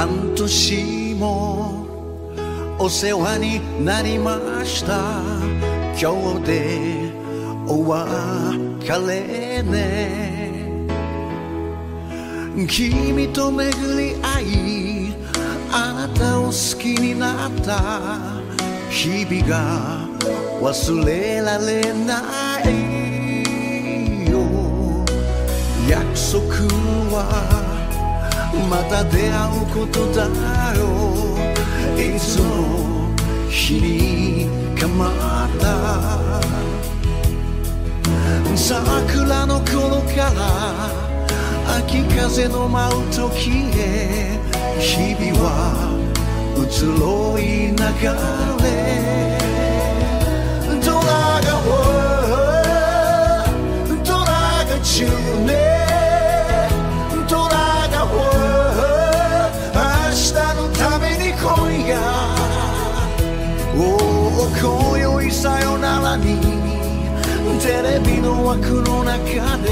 半年もお世話になりました今日でお別れね君と巡り合いあなたを好きになった日々が忘れられないよ約束はまた出会うことだよいつの日にかまた桜の頃から秋風の舞う時へ日々は移ろい流れドラがドラが10年今宵さよならにテレビの枠の中で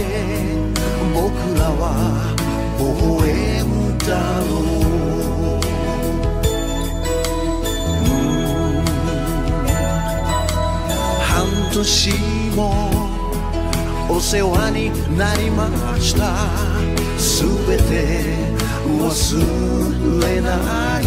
僕らは微笑むだろう半年もお世話になりました全て忘れない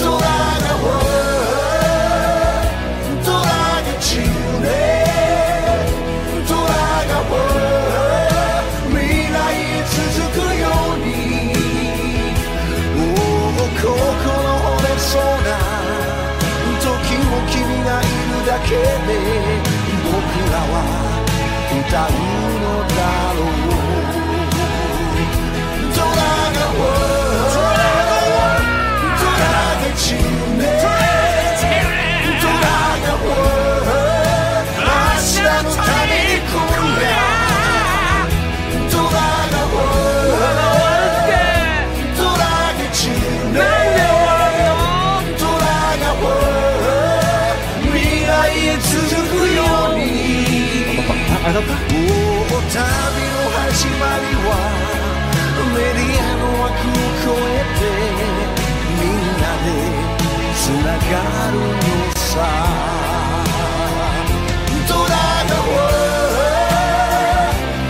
ドラがドラが10年ドラが未来続くように心折れそうな君がいるだけで僕らは歌うのだろうドラがドラが10年ドラが明日のために今夜ドラがドラが10年お旅の始まりはメディアの枠を越えてみんなでつながるのさドラが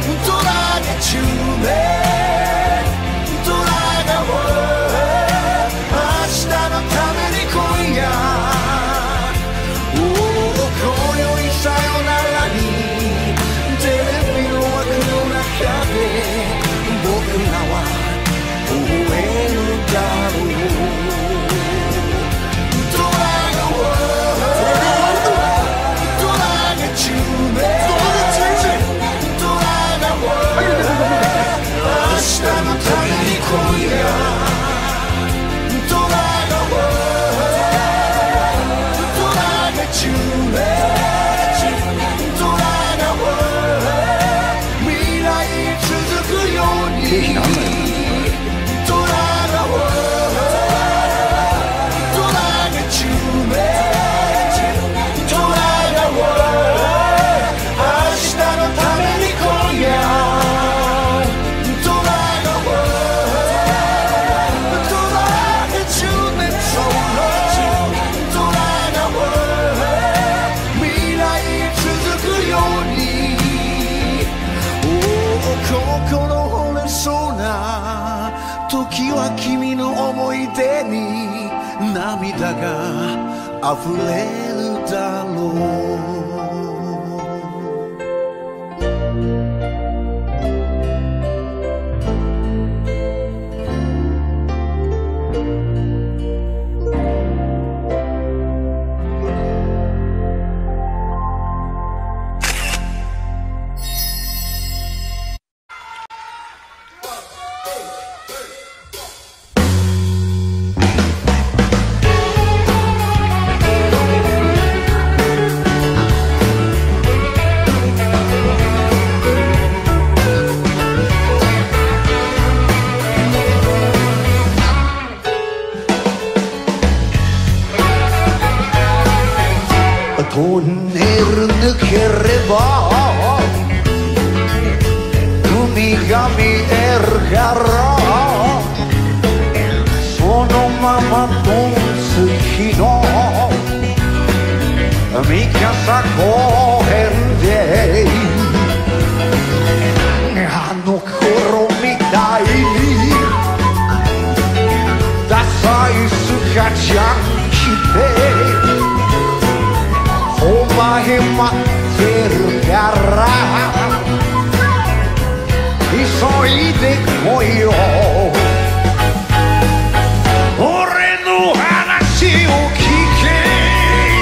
ドラが10年ドラが明日のために今夜今宵さよならに僕らは微笑むだろうドラがドラが10年ドラが明日のために今夜ドラがドラが10年ドラがドラが10年ドラが明日のために今夜ドラがドラが10年ドラが未来へ続くようにドラがドラが10年ドラが10年ドラが未来へ続くように心時は君の思い出に涙があふれるだろう ergarò, sono mamma Tunzikino, mikä sä kohdei. Hannu kuru mitäili, tässä isykätjänkitei. Oma himma ergarra. Soide moyo Ore no hanashi o kikei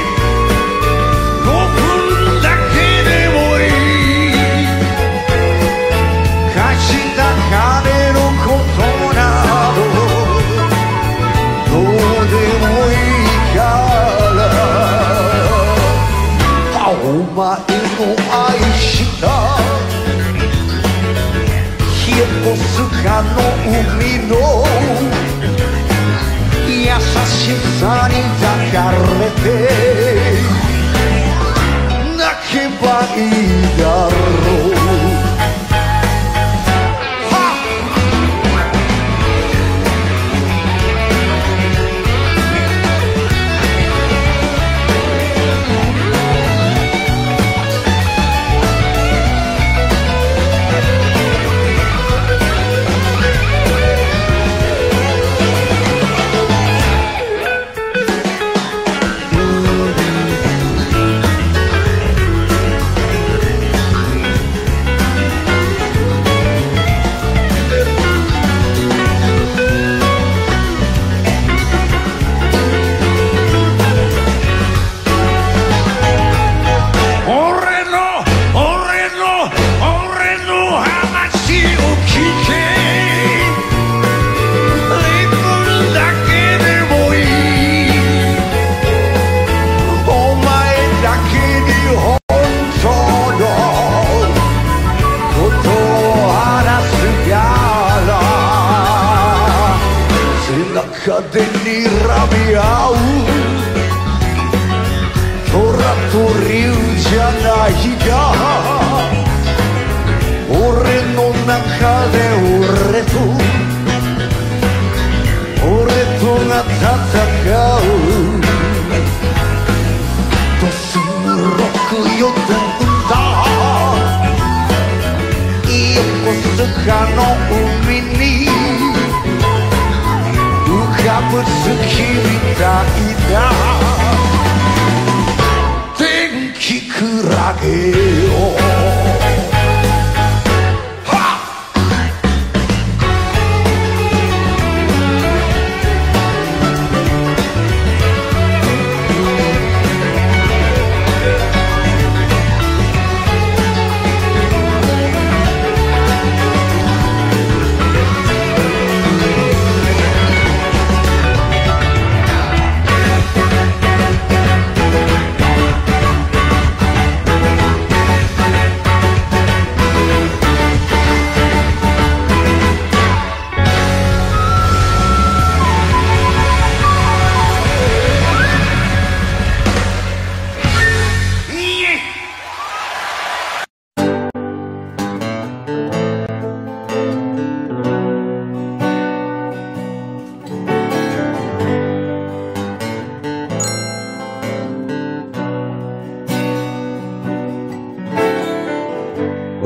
Gokun dake demo ii Kashita kane no koto nado Dou demo ii kara Omae no aishita お空の海の優しさに抱かれて泣けばいいだろう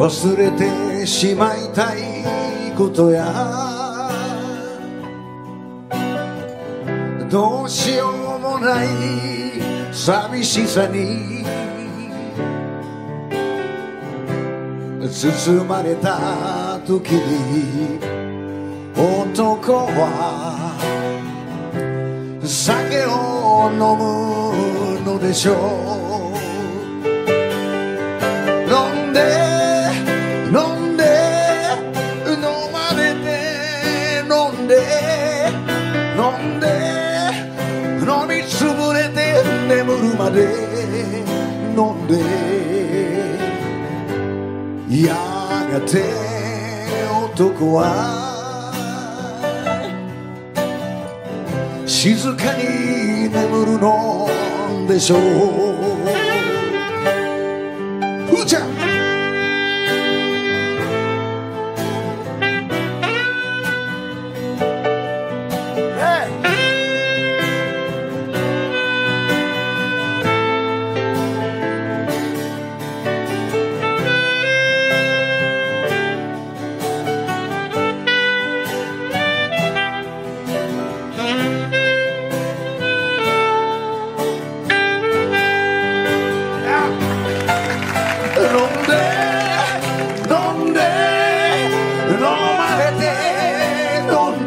忘れてしまいたいことやどうしようもない寂しさに包まれた時に男は酒を飲むのでしょう飲んで 飲んでやがて男は静かに眠るのでしょうふーちゃん藤田さん。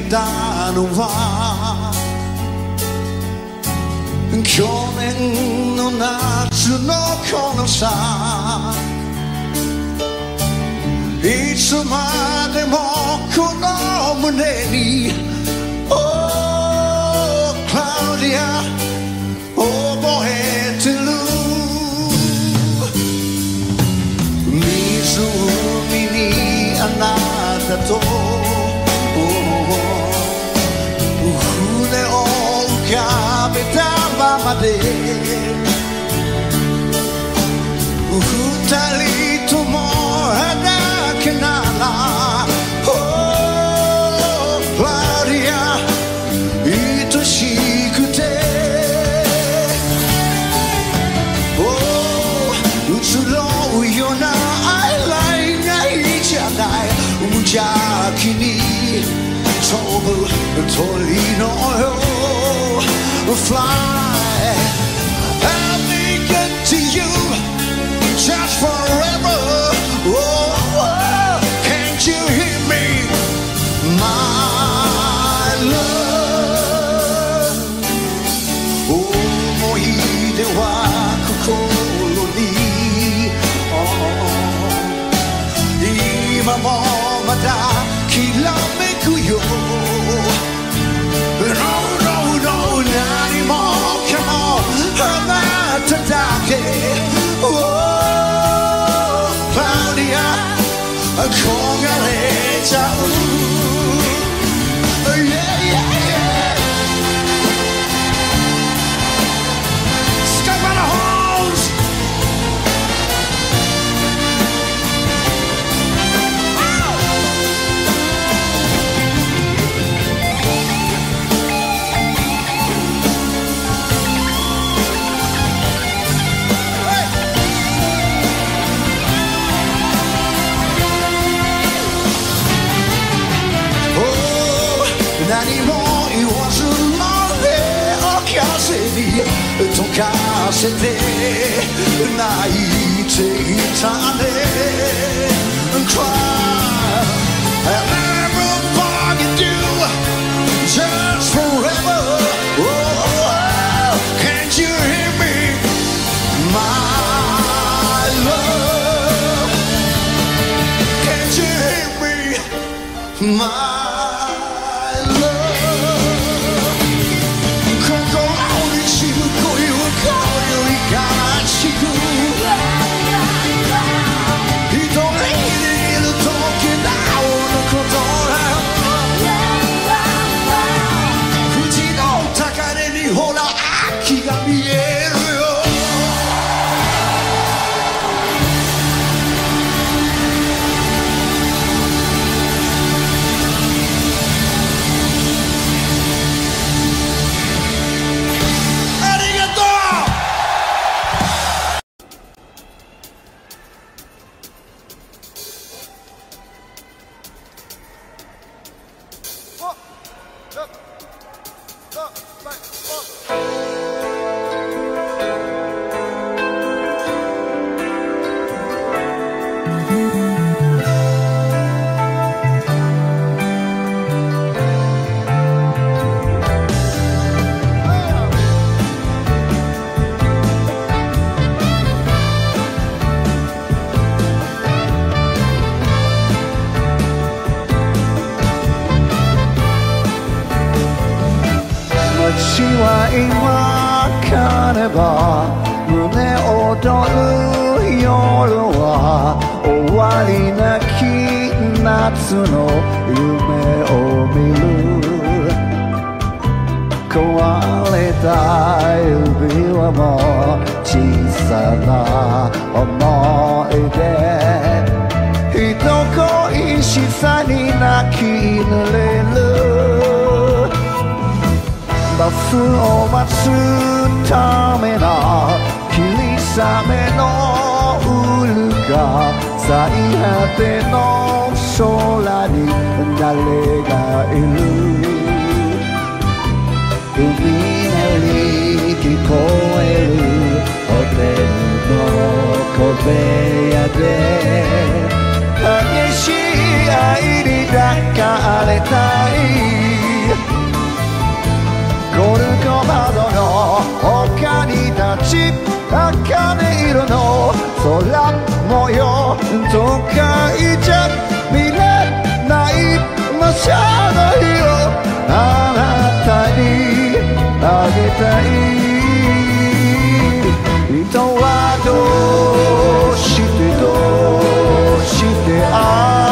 ridanu va Kyonen no natsu no kono sa Itsu mademo kono mune ni Oh Claudia oboete ru Mizumi ni anata to Futali tomorrow na kenala Oh Claudia itoshikute Oh utsuro yona I like naichanai mujakini sobu tolino oh fly Tokasete naite itane and cry I'll never forget you just forever Oh can't you hear me my love Can't you hear me my I'll be your man. しあかね色の空模様都会じゃ見れない魔性の日をあなたにあげたい人はどうしてあ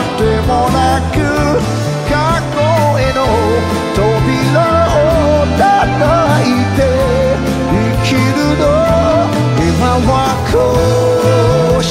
ってもなく過去への扉を叩いて生きるの今はこうし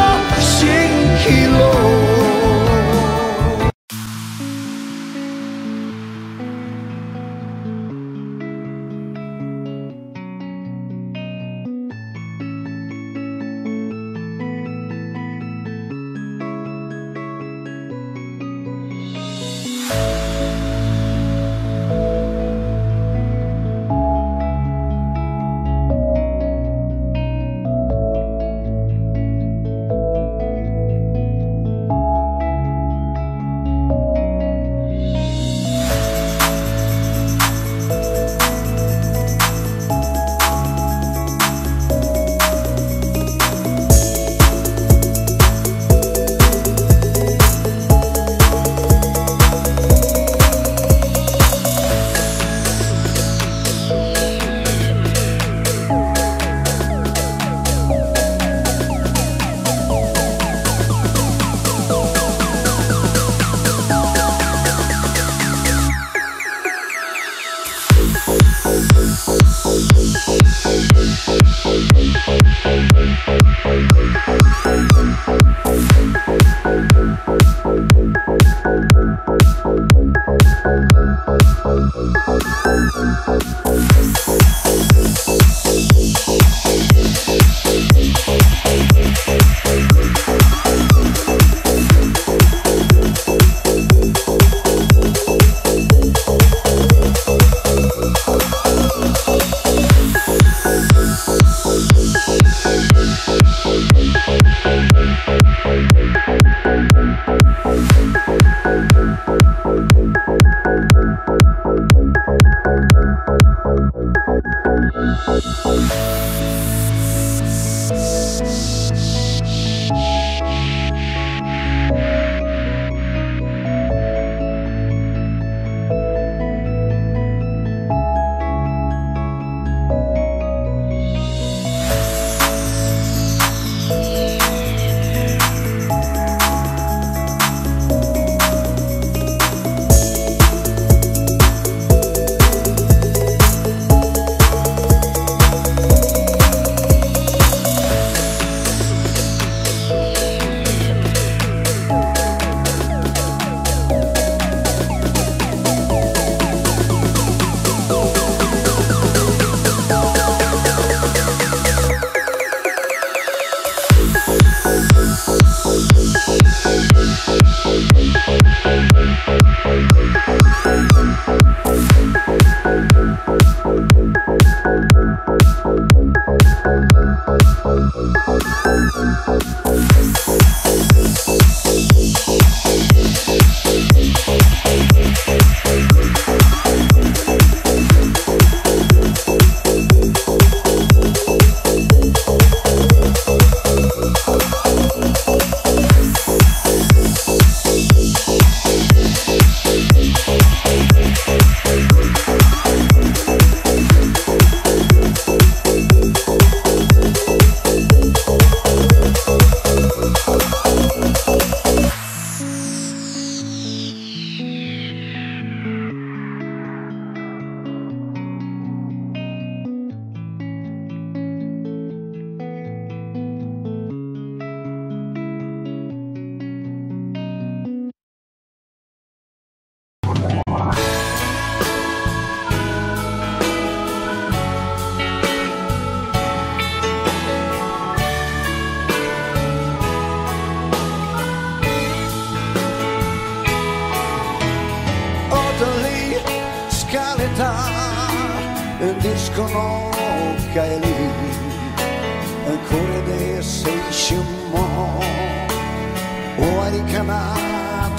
蜃気楼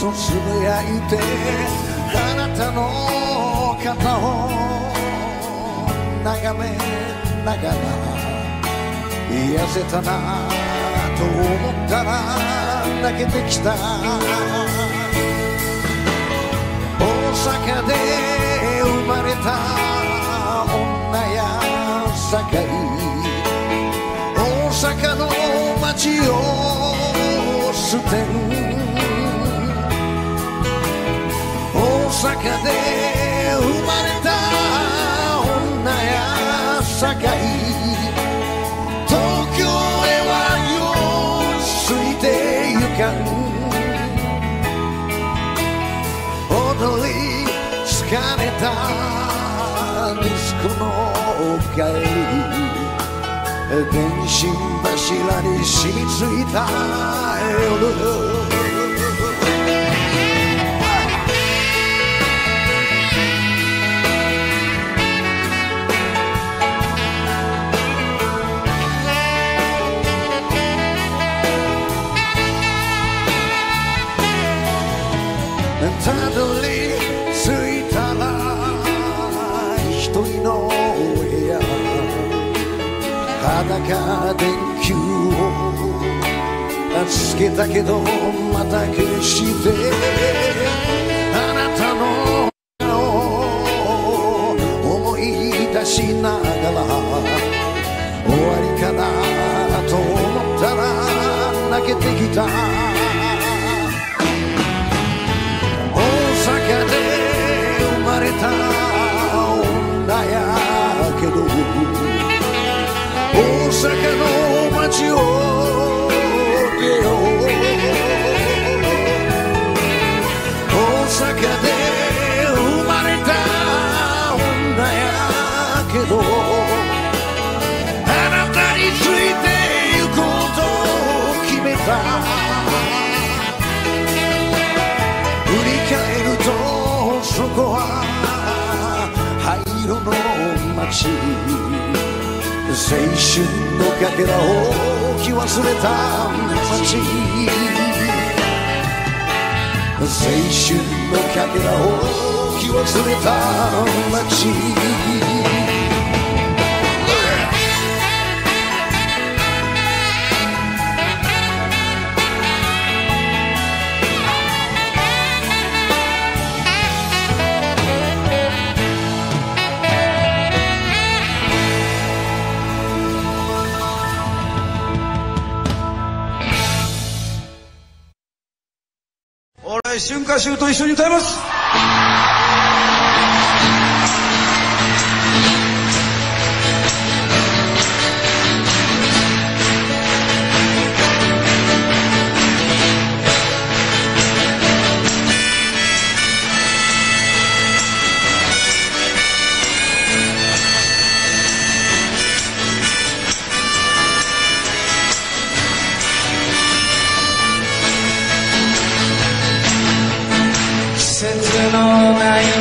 とつぶやいてあなたの肩を眺めながら癒せたなと思ったら泣けてきた大阪で生まれた女や盛り大阪の街を捨てる大阪で生まれた女や盛り東京へは世を過ぎてゆかん疲れた息子のお帰り電信柱に染みついた夜たどり着いたら一人の部屋裸電球をつけたけどまた消してあなたの顔を思い出しながら終わりかなと思ったら泣けてきた生まれた女やけど大阪の街を出よう大阪で生まれた女やけどあなたについて行こうと決めた振り返るとそこは灰色の街青春のかけらを置き忘れた街青春のかけらを置き忘れた街春夏秋と一緒に歌います。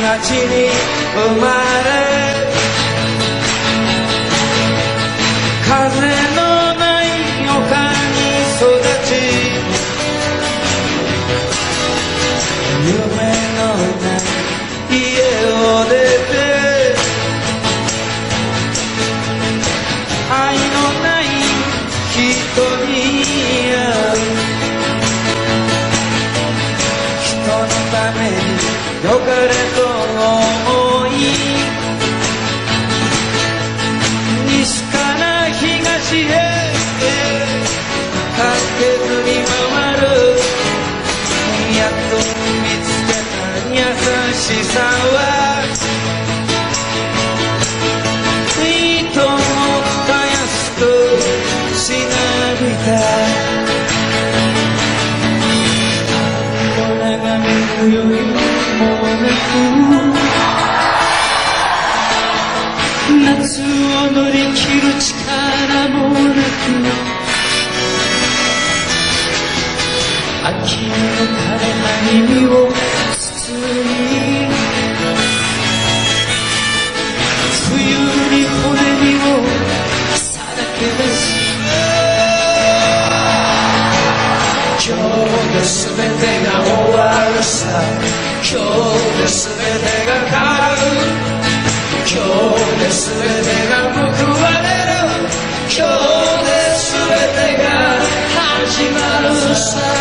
街に生まれ風のない丘に育ち夢のない家を出て愛のない人に会う人のためによかれ耳を包み冬に骨身をさらけ出す Čovjek svetega ovarsa, čovjek svetega karu, čovjek svetega pokruvaneru, čovjek svetega hađivarusa.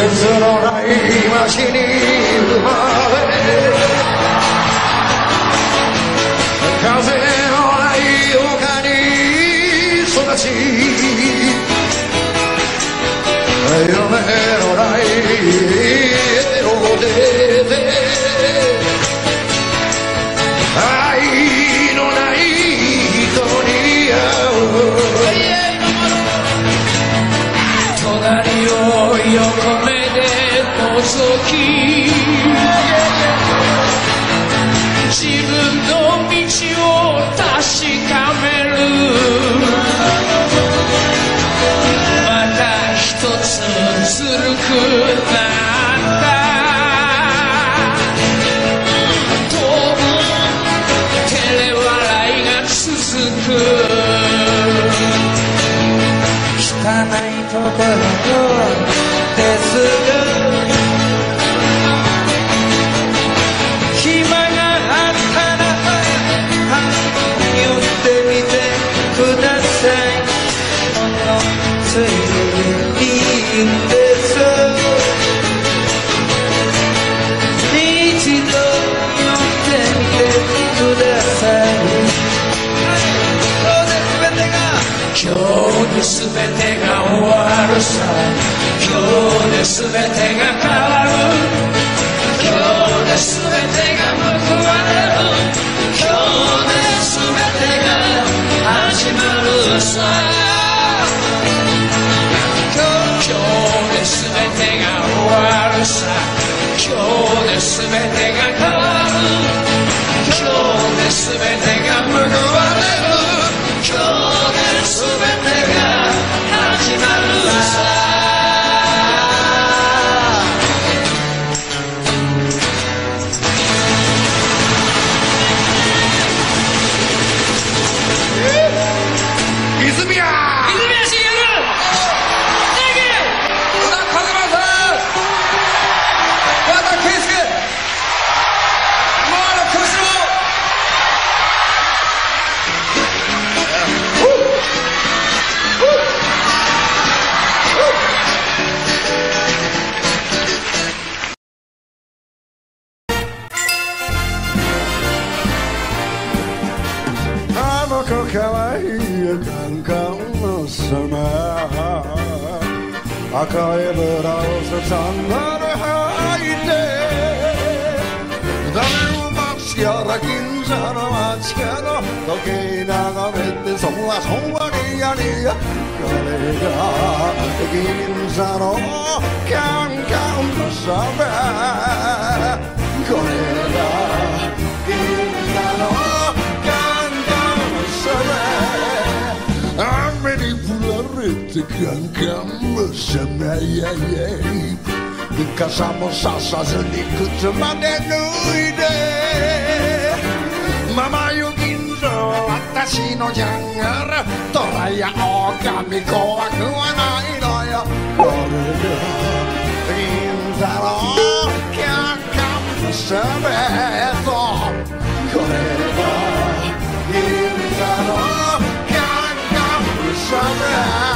Senza immaginare male, cause non hai organi sono sì, io me non hai rodete, ai non hai tonia, io con me. Soki, zibun no michi o tashikameru. Mata hitotsu tsuruku natta. Tobu terewarai ga tsuzuku. Kitanai tokoro to desu. Svete ga ovarusa, kjode svete ga kalaru, kjode svete ga mokvaneru, kjode svete ga hajimarusa. Kjode svete ga ovarusa, kjode svete ga kalaru, kjode svete ga mokvaneru, kjode svete ga hajimarusa. Kasamo sasa zlikut manenoide Mama yo ginzo watashi no jangar Toraya o kami ko wa nai no yo Ginzaro kyakkam sebeto Koreba Ginzaro kyakkam sebeto.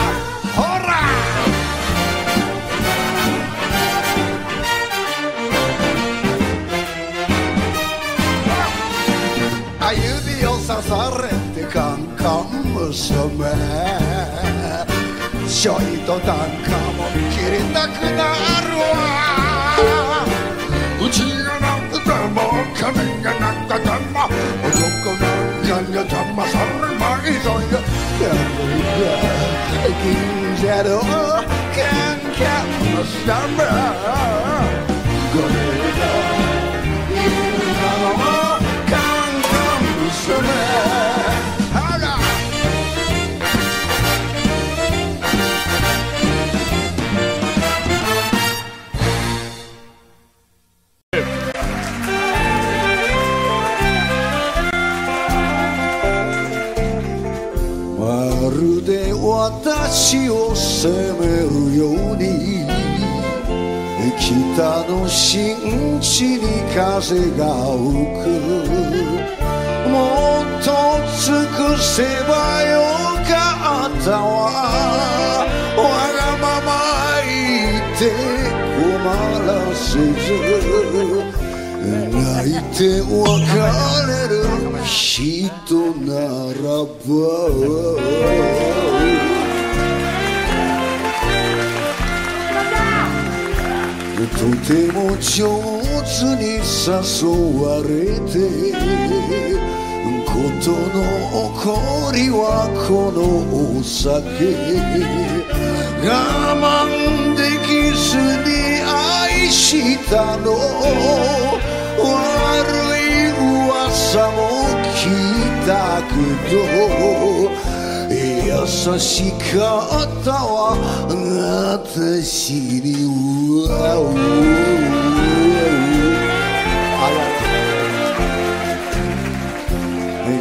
Sarete kankam sume, shoito tankam kiritakunaru. Uchiga natama kaninga nakatama, ojoko nanya tama sarma isoya. Ginjaro. 私を責めるように北の新地に風が吹くもっと尽くせばよかったわわがまま言って困らせず泣いて別れる人ならばとても上手に誘われてことの起こりはこのお酒我慢できずに愛したの悪い噂も聞いたけど優しかったわ私に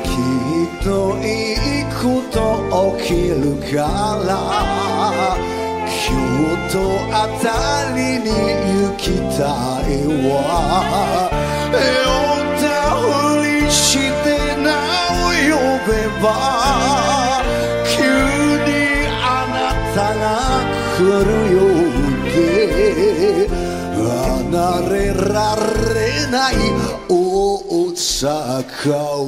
きっといいこと起きるから京都あたりに行きたいわ酔ったふりして名を呼べば来るよって離れられない大阪を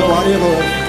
どうもありがとうございます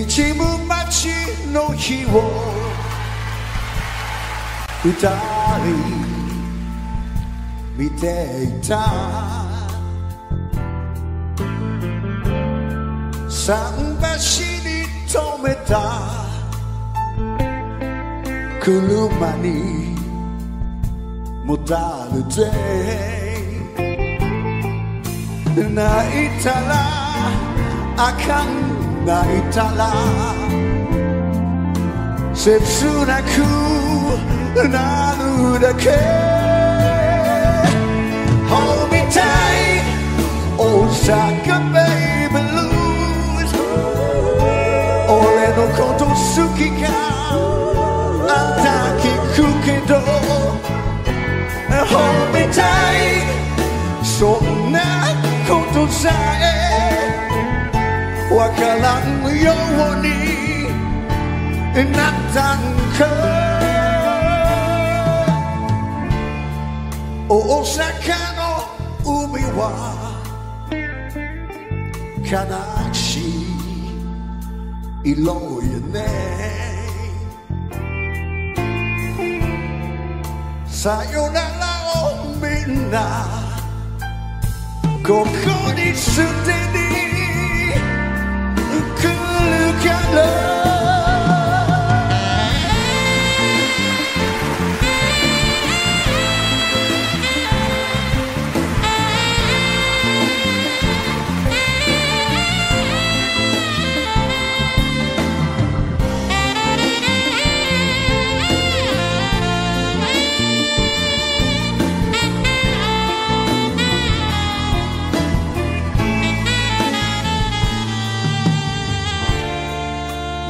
一無町の日を二人見ていた桟橋に止めた車にもたれて泣いたらあかん泣いたら切なくなるだけHold me tight Osaka baby blues 俺のこと好きかあんた聞くけど Hold me tight そんなことさえわからんようになったんか大阪の海は悲しい色よねさよならをみんなここに捨てにLook at love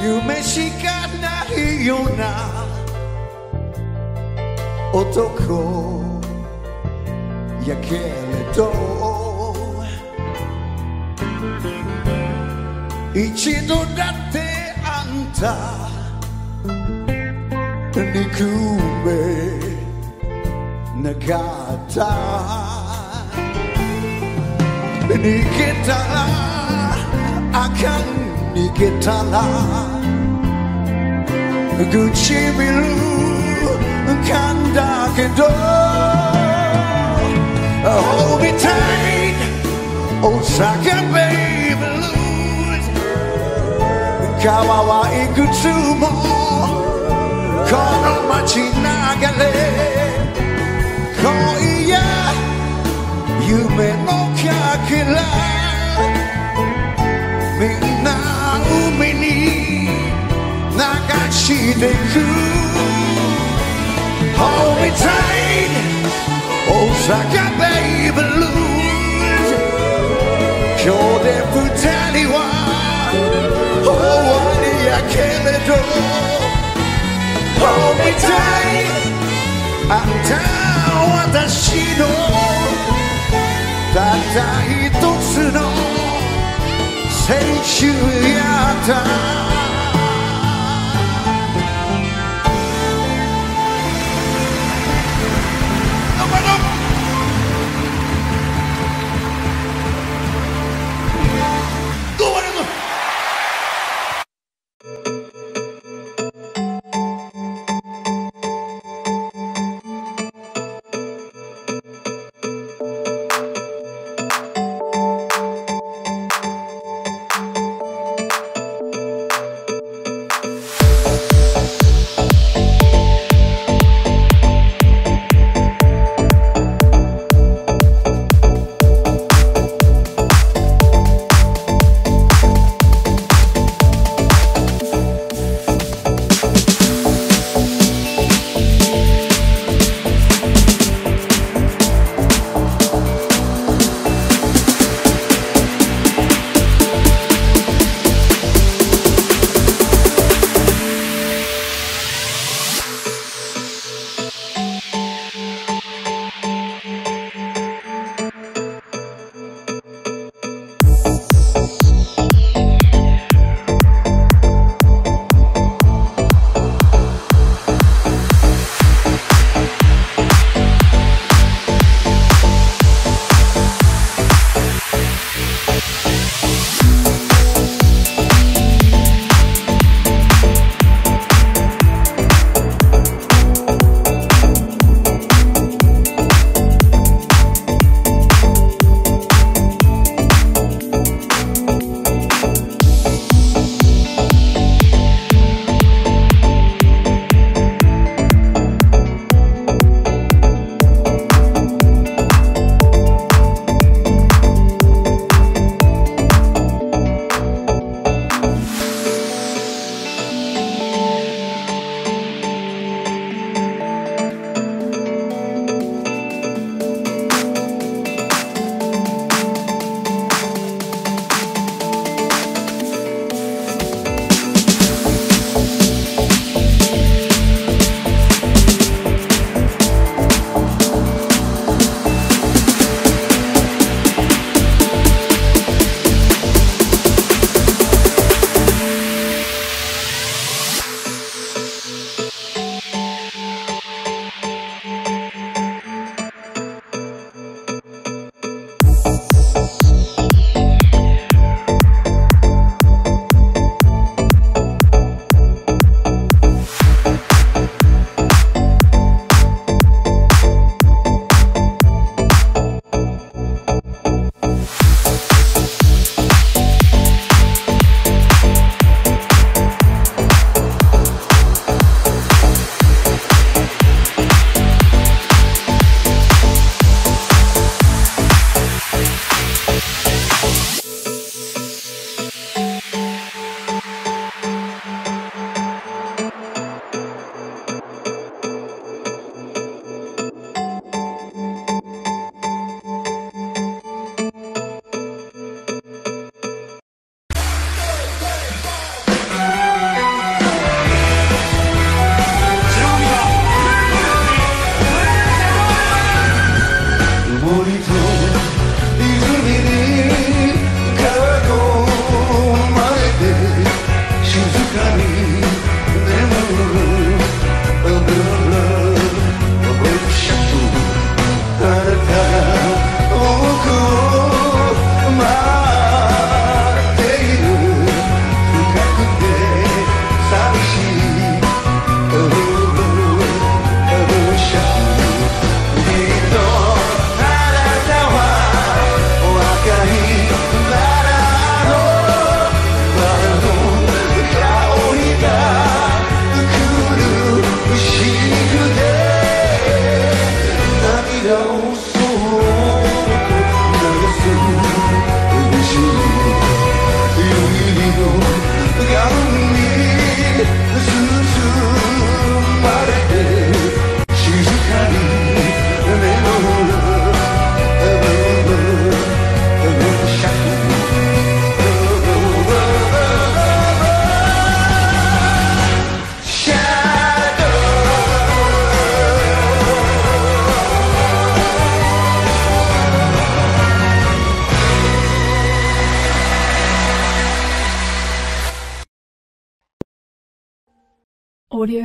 夢しかないような男やけれど一度だってあんた憎めなかった逃げたらあかん逃げたら唇噛んだけど Hold me tight Osaka baby blues 川はいくつもこの街流れ今夜夢のかけら海に流していく Hold me tight Osaka baby blues 今日で二人は終わりやけれど Hold me tight あんたは私のたった一つの青春やった Audio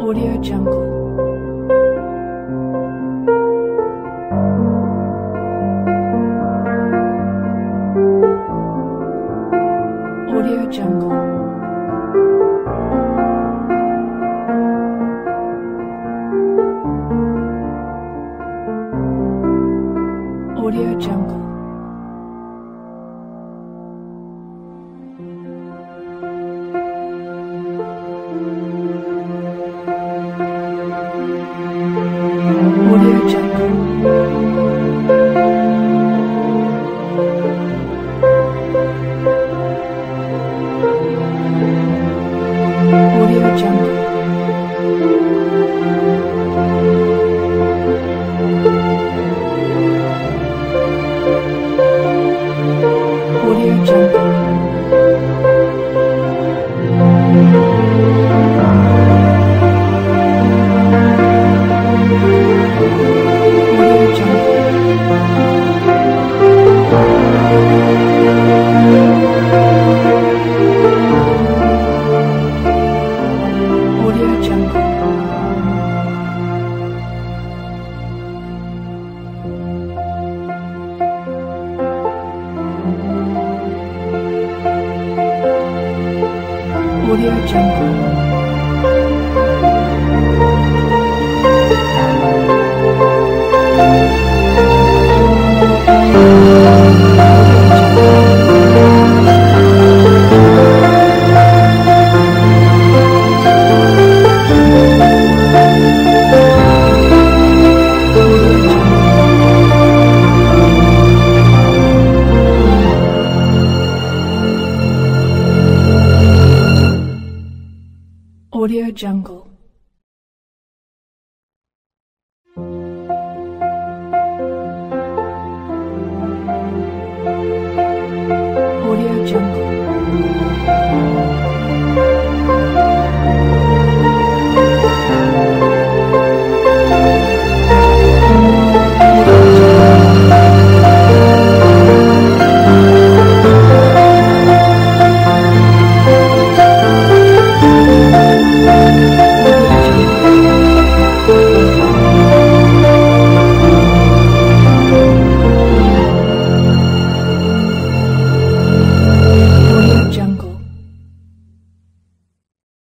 Audio Jungle. Audio Jungle. Audio Jungle. Audio Jungle. Audio Jungle.